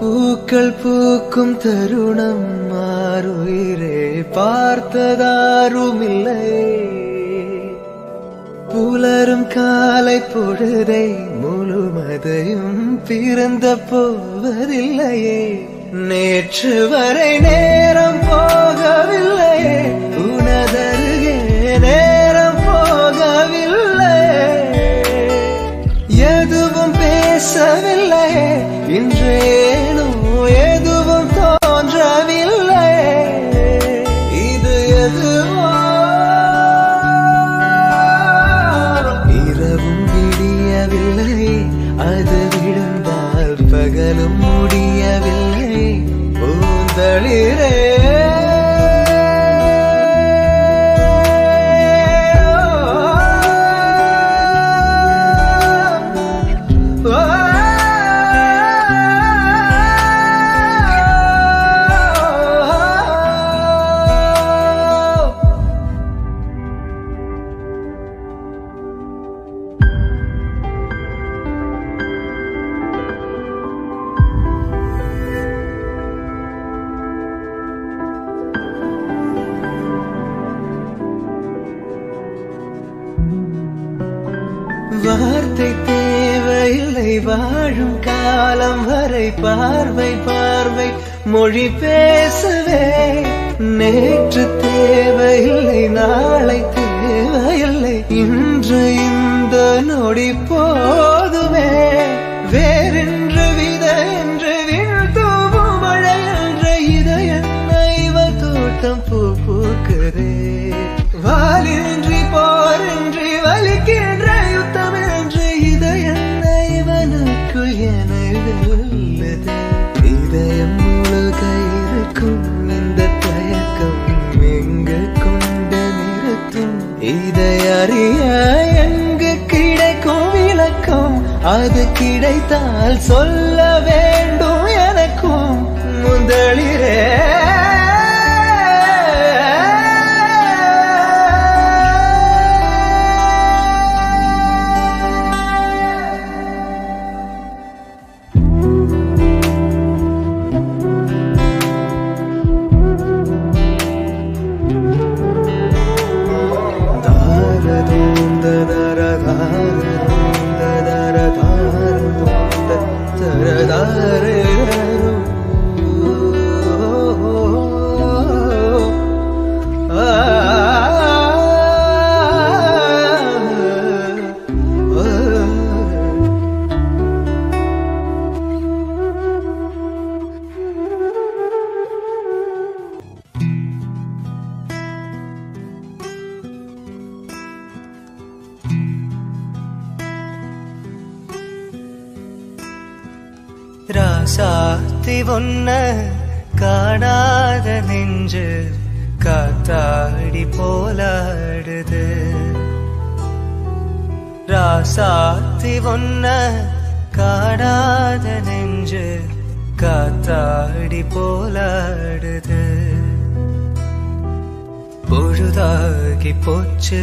പൂക്കൾ പൂക്കും തരുണം ആരുയിരെ പാർത്തതാരുമില്ലേ പുലരും കാലൈ പൊഴുതൈ മുഴുമതയും പിറന്ന പോവതില്ലയേ நேற்று வரை நேரம் போகவில்லையே உனதருகே நேரம் போகவில்லை எதுவும் பேசவில்லை இன்றேனோ எதுவும் தோன்றவில்லை இது எதுவோ இரவும் விடியவில்லை அது விடுந்தால் பகலும் முடியவில்லை வார்த்தை தேவையில்லை வாழும் காலம் வரை பார்வை பார்வை மொழி பேசவே நேற்று தேவையில்லை நாளை தேவையில்லை இன்று இந்த நொடி போதுமே வேறென்று விதை என்று விண்தூவும் மழை என்று இதை என்ன இவ தோட்டம் பூ பூக்கிறே வாலின்றி போரின்றி வலிக்கின்ற அது கிடைத்தால் சொல்ல வேண்டும் எனக்கும் முதலிரே ராசாத்தி ஒன்ன காணாத நெஞ்சு காத்தாடி போலாடுது ராசாத்தி ஒன்ன காணாத நெஞ்சு காத்தாடி போலாடுது பொழுதாகி போச்சு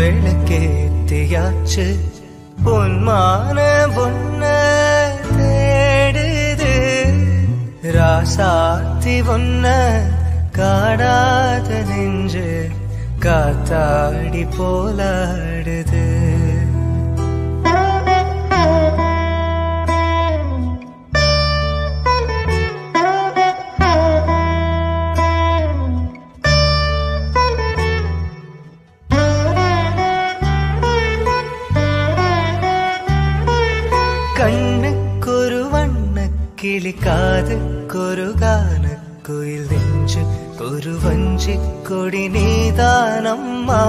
விளக்கேத்தியாச்சு பொன்மான பொன்ன ராசாத்தி ஒன்ன காடாத நெஞ்சு காத்தாடி போலாடுது கண்ணுக்கொரு வண்ண கிளி காது ஒரு கானக்குயில் நெஞ்சு ஒரு வஞ்சிக் கொடி நீதானம்மா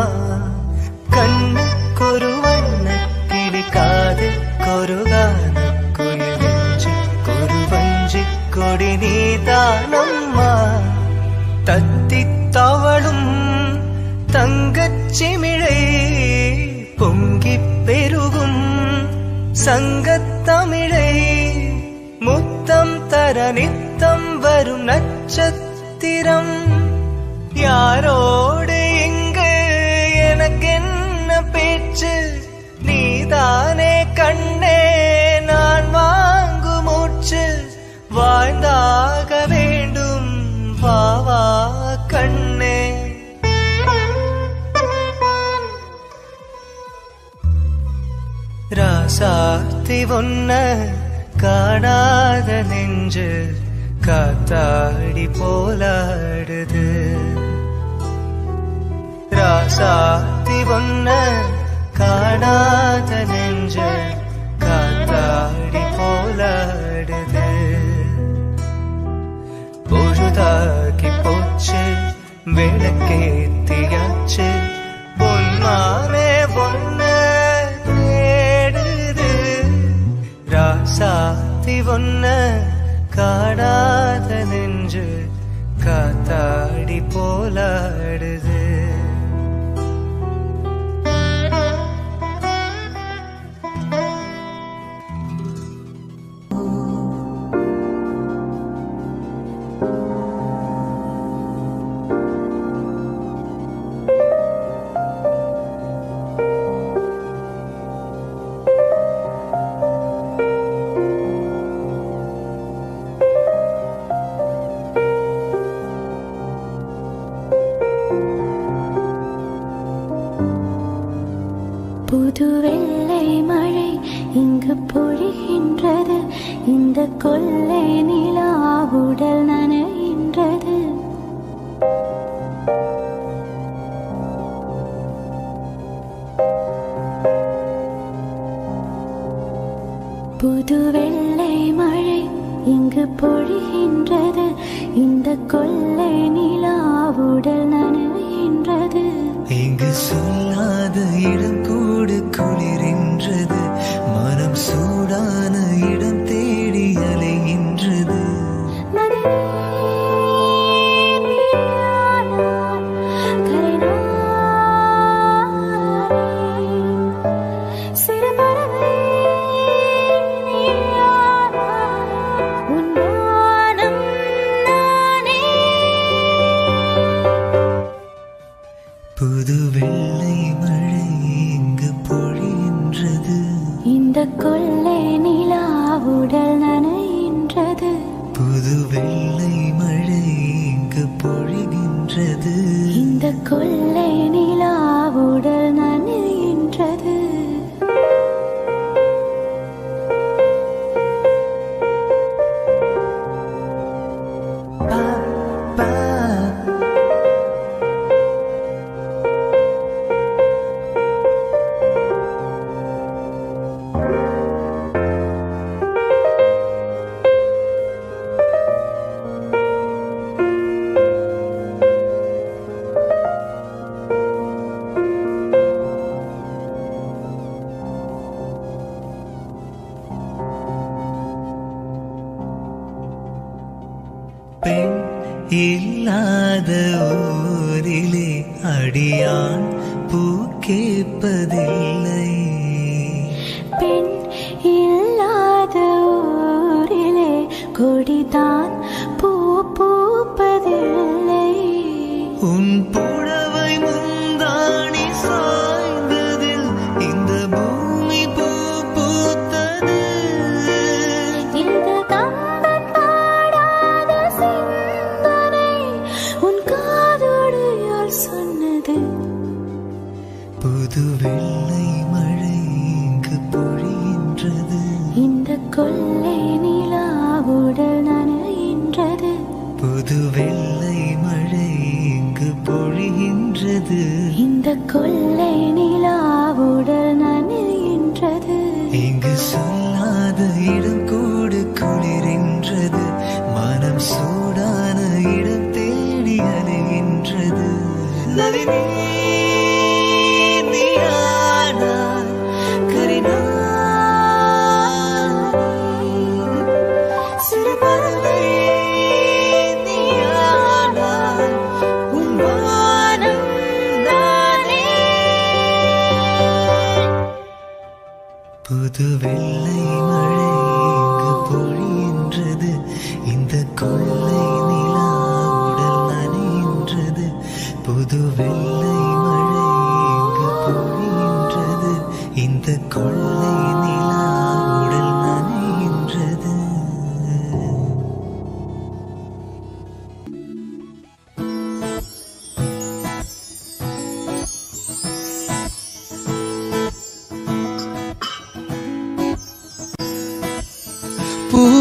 கண்ணுக்கொரு வண்ணக்கிளி காதுக்கொரு கானக்குயில் நெஞ்சு ஒரு வஞ்சிக் கொடி நீதானம்மா தத்தித் தவளும் தங்கச் சிமிழை பொங்கிப் பெருகும் சங்கத் தமிழை முத்தம் தர நித்தம் வரும் நட்சத்திரம் யாரோடு இங்கு எனக்கென்ன பேச்சு நீதானே கண்ணே நான் வாங்கு மூச்சு வாழ்ந்தாக வேண்டும் வாவா கண்ணே. ராசாத்தி ஒன்ன காணாத நெஞ்சு காத்தாடி போலாடுது. ராசாத்தி ஒன்ன காணாத நெஞ்சு காத்தாடி போலாடுது. பொழுதாகி போச்சு விளக்கேத்தியாச்சு பொன்மானே பொன்ன தேடுது. ராசாத்தி ஒன்ன காடாத நெஞ்சு காத்தாடி போலாடுது.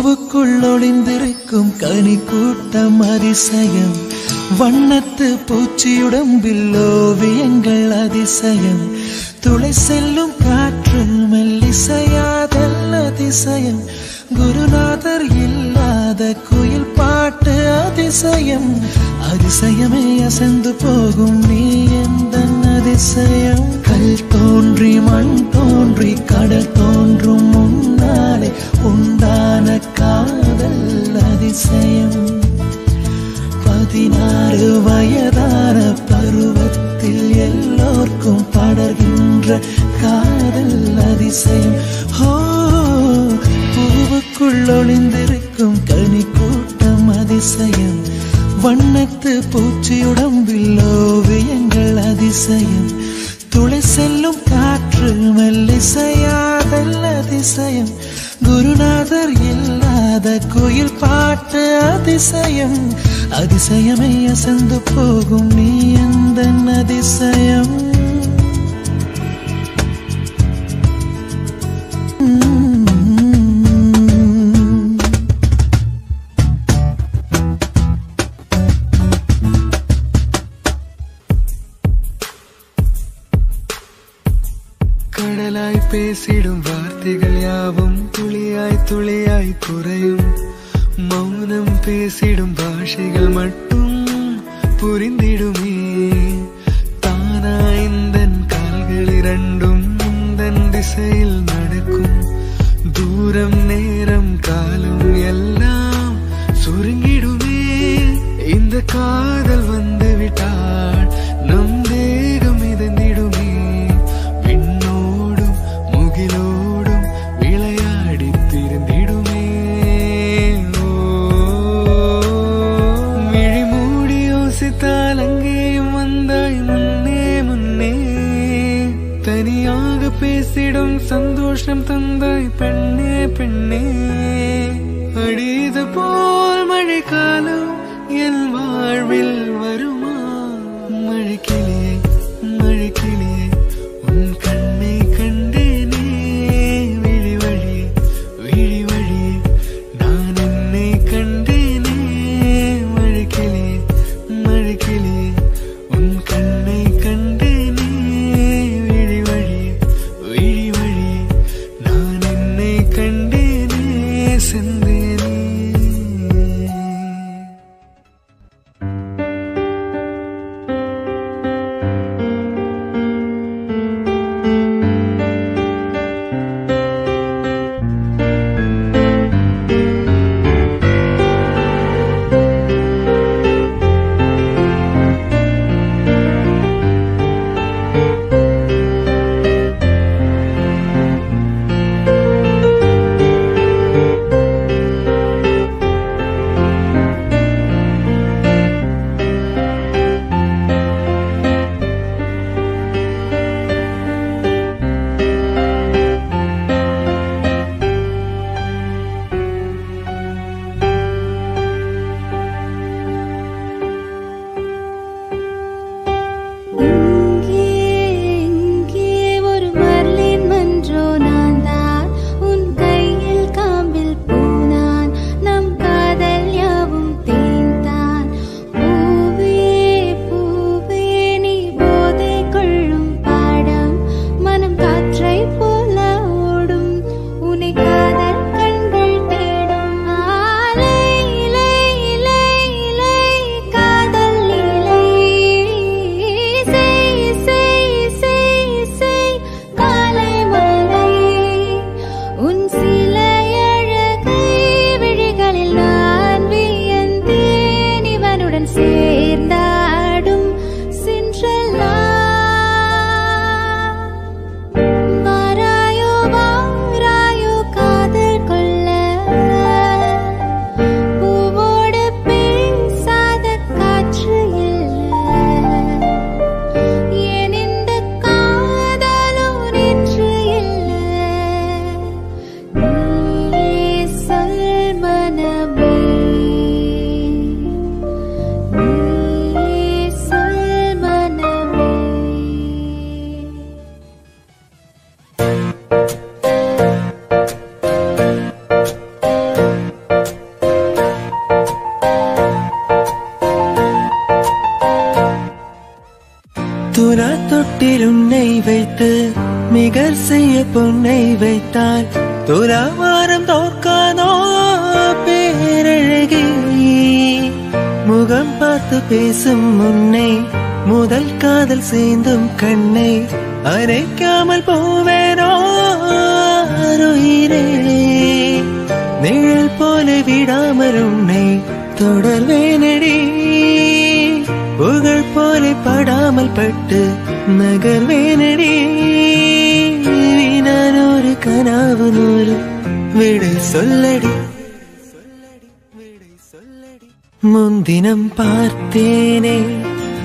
പൂവുക്കുള്ളൊളിന്തിരിക്കും കണിക്കൂട്ടം അതിശയം വണ്ണത്ത് പൂച്ചിയുടമ്പില്ലോവിയങ്ങൾ അതിശയം തുളസെല്ലും കാറ്റും മല്ലിസയാതല്ല അതിശയം ഗുരുനാഥർ ഇല്ലാതെ കുയിൽ പാട്ട് അതിശയം അതിശയമേ അസന്തു പോകും നീ എന്തൻ അതിശയം കൽ തോന്റി മൺ തോന്റി കടൽ തോന്റും മുന്നാലെ ഉണ്ടാന കാതൽ അതിശയം 16 வயதான பருவத்தில் எல்லோருக்கும் படர்கின்ற காதல் அதிசயம் பூவுக்குள் ஒளிந்திருக்கும் கனிக்கூட்டம் அதிசயம் வண்ணத்து பூச்சியுடம்பில் ஓவியங்கள் அதிசயம் துளைசெல்லும் காற்று மெல்லிசையாதல் அதிசயம் குருநாதர் இல்லாத கோயில் பாட்டு அதிசயம் அதிசயமே அசந்து போகும் நீ எந்தன் அதிசயம் கடலாய் பேசிடும் வார்த்தைகள் யாவும் துளியாய் துளியாய் குறையும் मौनम पेसिडुम भाषिकल मट्टुम पुरिंदिडुमे ताना इंदन कालगल इरंडुम इंदन दिशैल नडक्कुम दूरम नेरम कालम एल्लाम सुरुंगिडुमे इंद कादल वंदु विटाल नम देहम मिदंदिडुमे विन्नोडुम मुगिलोडुम विलयाडि तिरिंदिडुमे பேசிடும் சந்தோஷம் தந்தாய் பெண்ணே பெண்ணே அடிது போல் மழைக்காலம் என் வாழ்வில் வருமா மழைக்கிளியே மழைக்கிளியே உன் கண்ணை கண்டேனே விழி வழியே விழி வழியே நான் என்னை கண்டேனே மழைக்கிளியே மழைக்கிளியே உன் கண்ணை கண்டே தொட்டிலும் நெய் வைத்து நிகர் செய்ய பொன்னை வைத்தாள் துராவாரம் தோற்கானோ பேரழகி முகம் பார்த்து பேசும் முன்னை முதல் காதல் சேந்தும் கண்ணை அரைக்காமல் போவேனோ உயிரே நிழல் போல விடாமல் உன்னை தொடர்வேனடி புகழ் போல படாமல் பட்டு நகர்வேனடி நான் ஒரு கனவு நூறு விடை சொல்லடி முன்தினம் பார்த்தேனே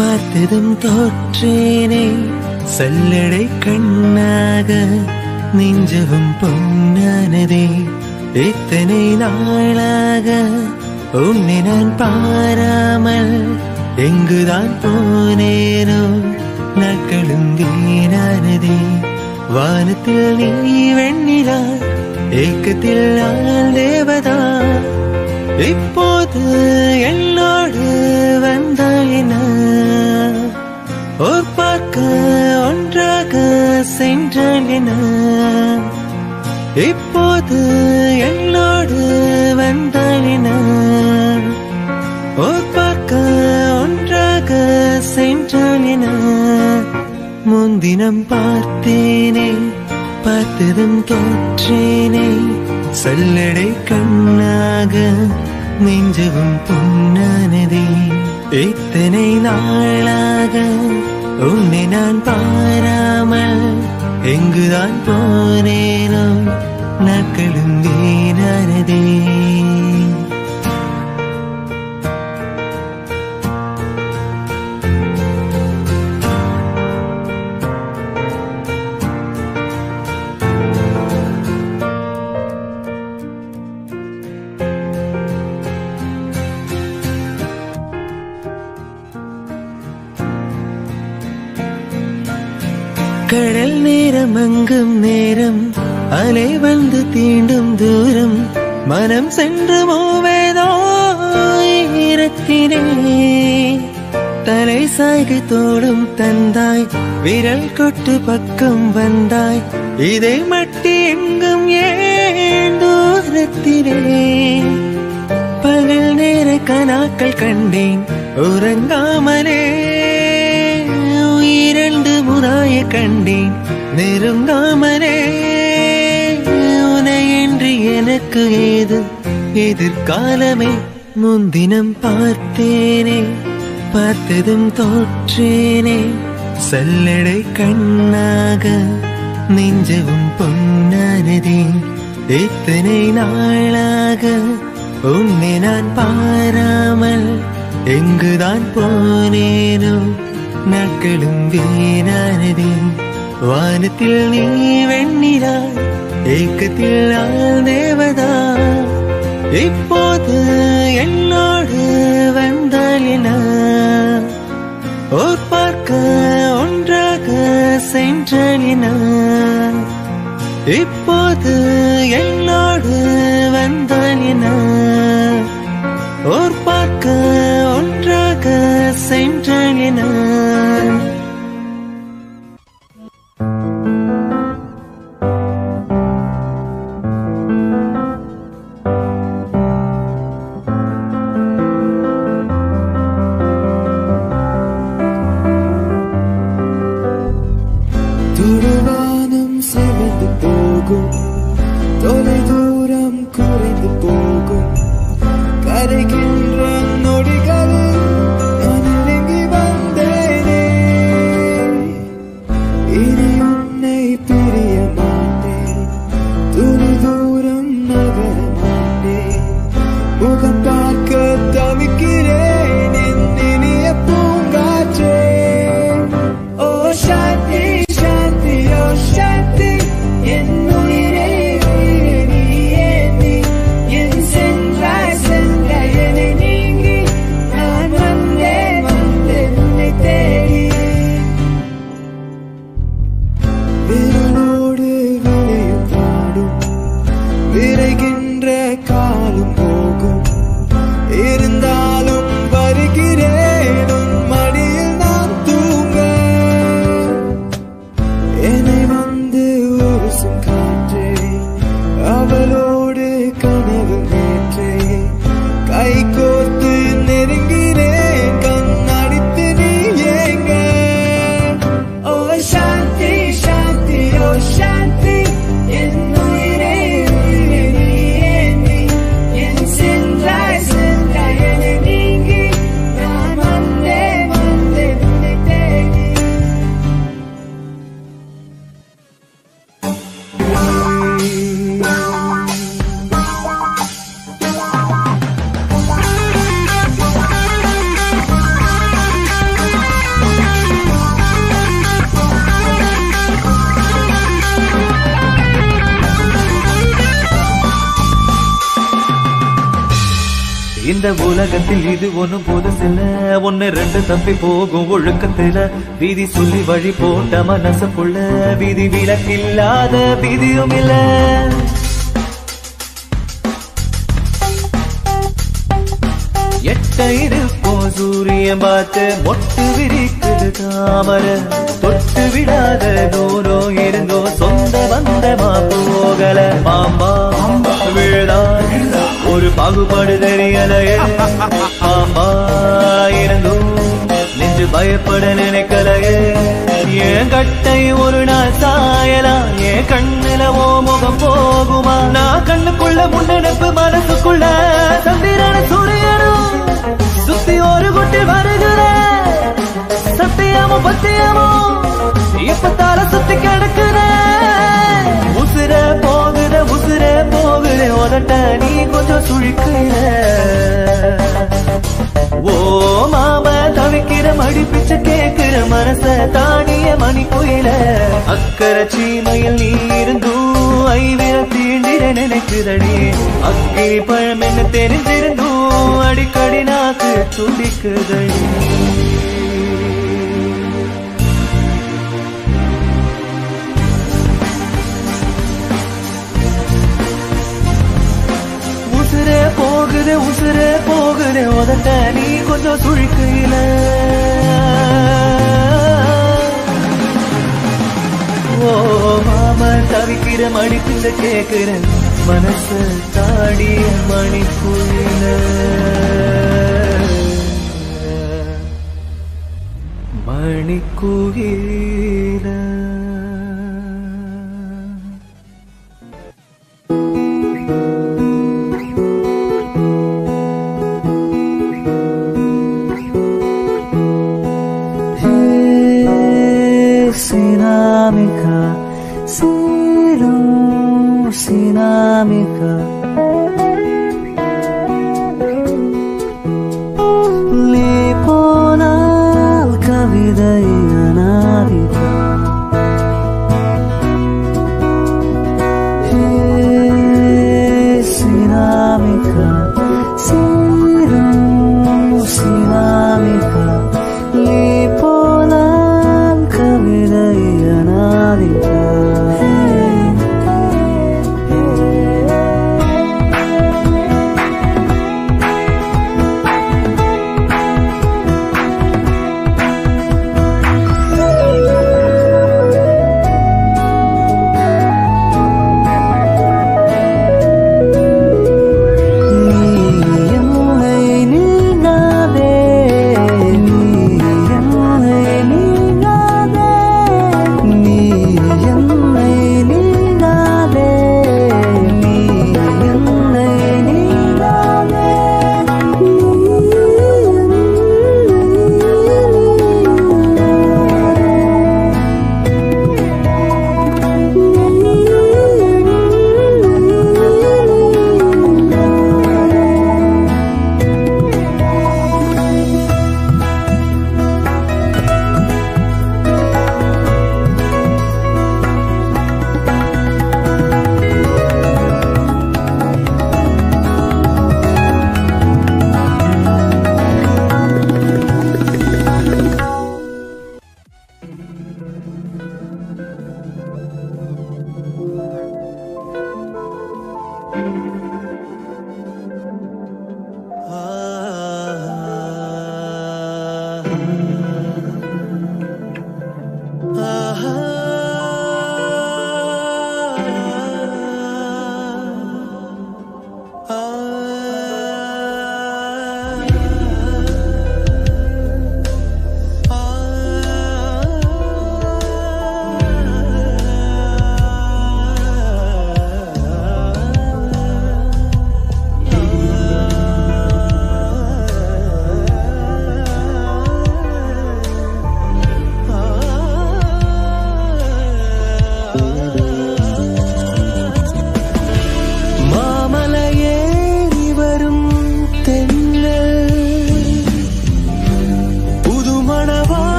பார்த்ததும் தோற்றேனே சல்லடை கண்ணாக நெஞ்சவும் பொன்னானதே இத்தனை நாளாக உன்னை நான் பாராமல் எங்குதான் போனேனோ நாட்களும் வீணானதே வானத்தில் நீ வெண்ணிலா ஏக்கத்தில் நான் தேவதா இப்போது என்னோடு வந்தாய் ஓர் பார்க்க ஒன்றாக சென்றான் இப்போது என்னோடு வந்தாய் ஓர் பார்க்க ஒன்றாக சென்றான் முன்தினம் பார்த்தேனே பார்த்ததும் தோற்றேனே சல்லடை கண்ணாக நெஞ்சவும் பொன்னானதே இத்தனை நாளாக உன்னை நான் பாராமல் எங்குதான் போனேனோ நாட்களும் வீணானதே கடல் நேரம் அங்கும் நேரம் அலை வந்து தீண்டும் தூரம் மனம் சென்று மூவேதோ ஈரத்தினே தலை சாய்கை தோடும் தந்தாய் விரல் கொட்டு பக்கம் வந்தாய் இதை மட்டி எங்கும் ஏன் தூரத்தினே பகல் நேர கனாக்கள் கண்டேன் உறங்காமலே இரண்டு முறைய கண்டேன் நெருங்காமலே உனை என்று எனக்கு ஏது எதிர்காலமே முன்தினம் பார்த்தேனே பார்த்ததும் தோற்றேனே சல்லடை கண்ணாக நெஞ்சவும் பொன்னானதே இத்தனை நாளாக உன்னை நான் பாராமல் எங்குதான் போனேனோ நாட்களும் வீணானதே வானத்தில் நீ வெண்ணிலா ஏக்கத்தில் நான் தேவதா இப்போது என்னோடு வந்தாய் ஓர் பார்க்க ஒன்றாக சென்றாய் இப்போது என்னோடு வந்தாய் ஓர் பார்க்க ஒன்றாக சென்றாய் I இந்த உலகத்தில் இது ஒன்றும் போதசில்ல, ஒன்னு ரெண்டு தப்பி போகும் ஒழுக்கத்தில. வீதி சொல்லி வழி போட்ட மனசுக்குள்ள விதி விலக்கில்லாத விதியும் இல்ல. எட்டைடு போ சூரியன் பார்த்து மொட்டு விரிக்குது தாமரை. தொட்டு விடாத தூரோ இருந்தோ சொந்த பந்தமா போகல. பாம்பா விழா ஒரு பாகுபாடு தெரியலையே. பாம்பா இருந்தும் நெஞ்சு பயப்பட நினைக்கலையே. என் கட்டை ஒரு நாள் சாயலாம், என் கண்ணுல ஓ முகம் போகுமா? நான் கண்ணுக்குள்ள முன்னெடுப்பு மனசுக்குள்ள சந்திரான சூரியனும் சுத்தி ஒரு குட்டி வருகிற. சத்தியமும் பத்தியமும் இப்பத்தால சுத்தி கிடக்குற. உசுர போகுற உசுர போகுற உதட்ட நீ கொஞ்சம் சுழிக்கிற. ஓ மாம தவிக்கிற மடி பிச்சை கேட்கிற மனச தானிய மணி புயல. அக்கறை சீமையில் நீ இருந்தும் ஐவிரம் தீண்டிர நினைக்குதடி. அக்கிரி பழம் என்ன தெரிஞ்சிருந்தும் அடிக்கடி நாக்கு துடிக்குதடி. போகுது உசுர போகுது உதட்ட நீ கொஞ்சம் சுழிக்கையில. ஓ மாமன் தவிக்கிற மணி பிச்சை கேட்கிற மனச தாடிய மணிக்குயில. மணிக்குயில. Lipponal kavidai anadi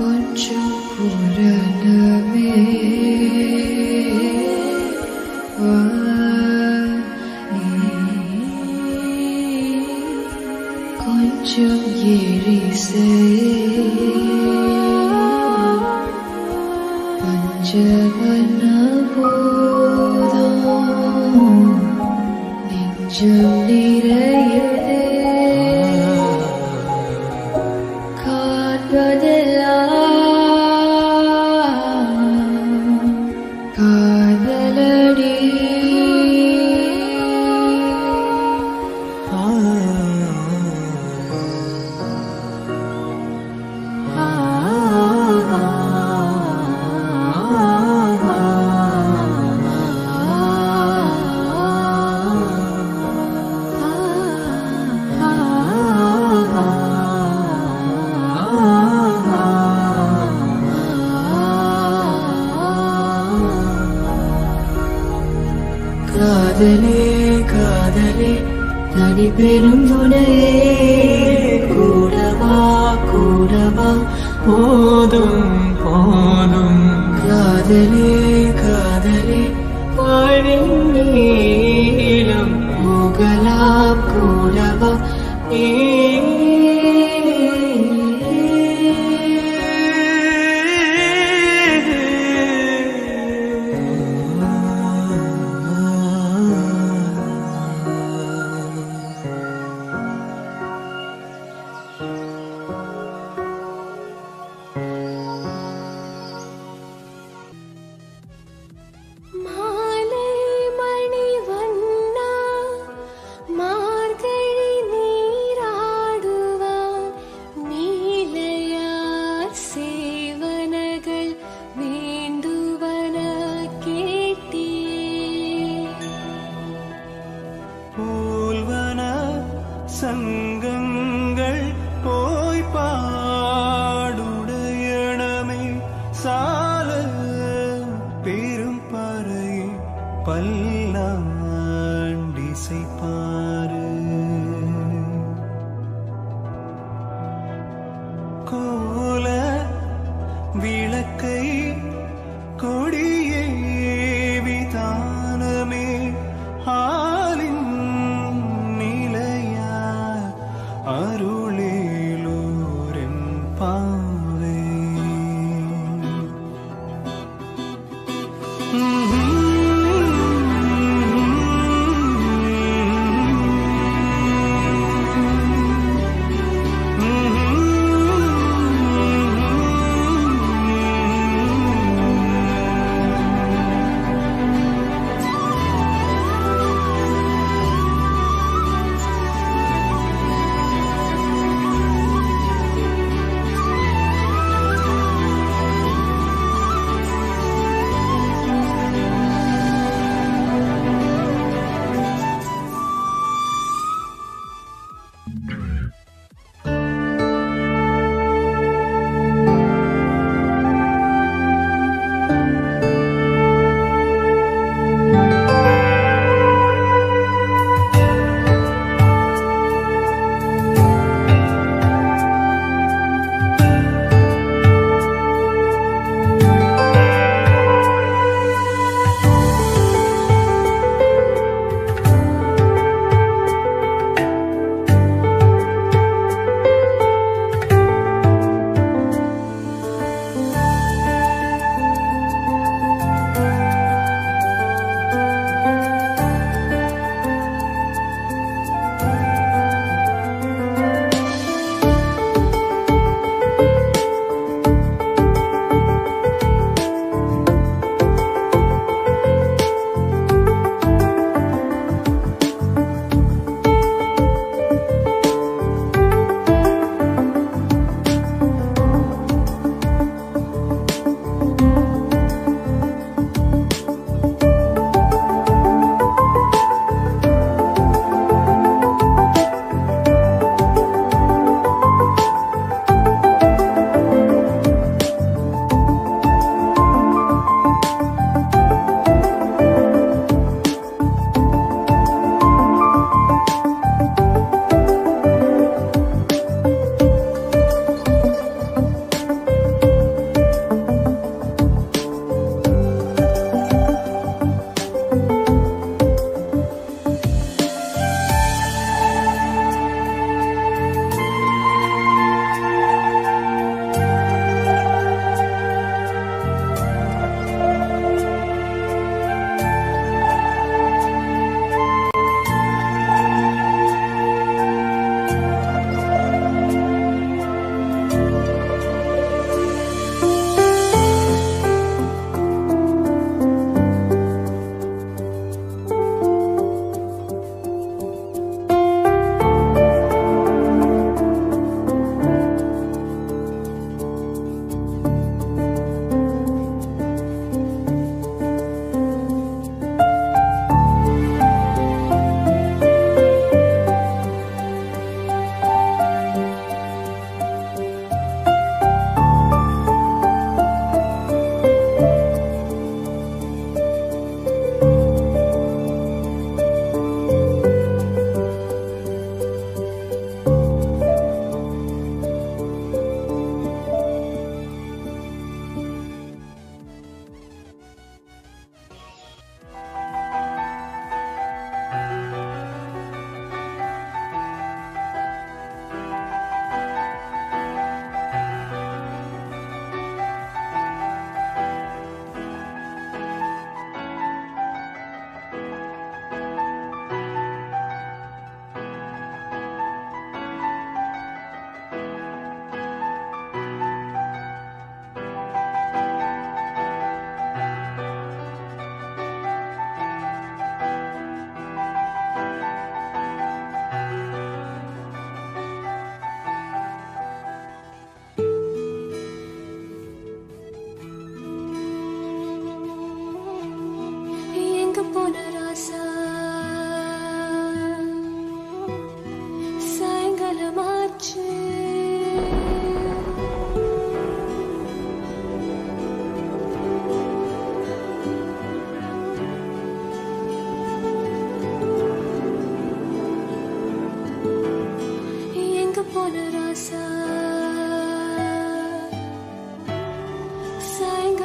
पंचम पूरण में वाणी पंचम गिरि से पंचवन बोधा निजम निरय காதலே காதலே தனி பெரும் துணையே கூடவா கூடவா போதும் போதும் காதலே காதலே வாழ்வின் நீளம் போகலா கூடவா நீ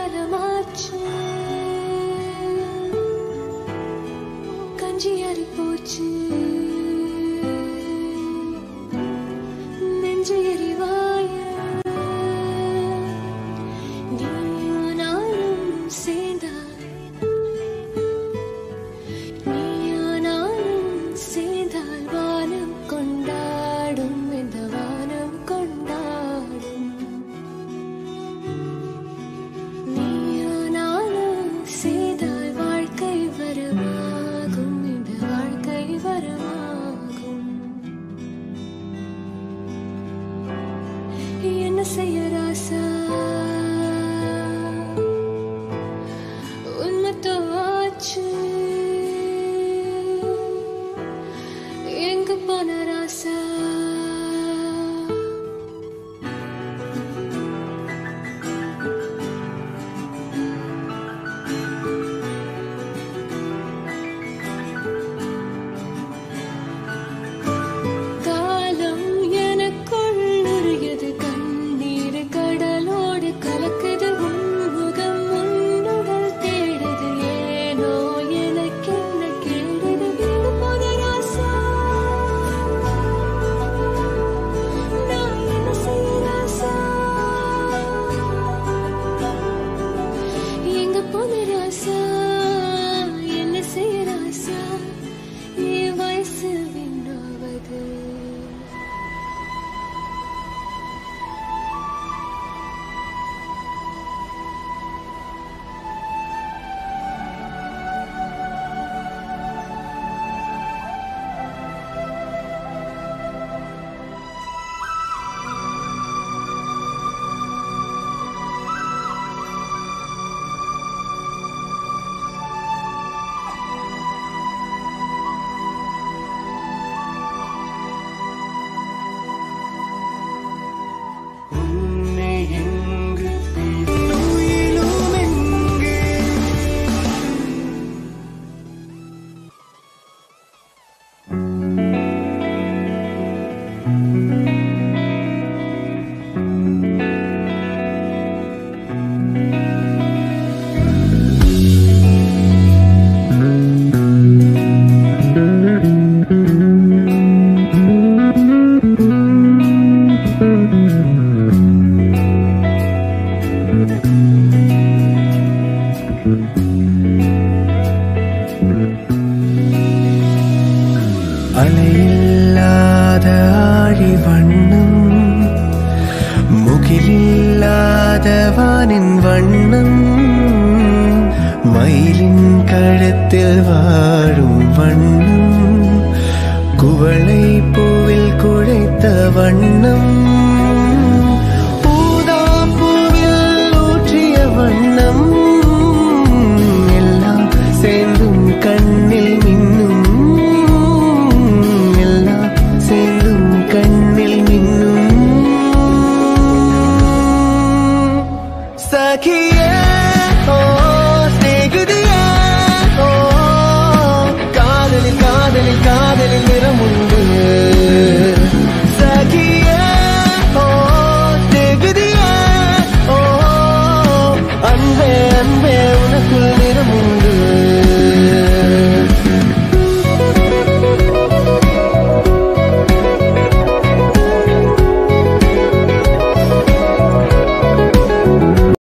I'm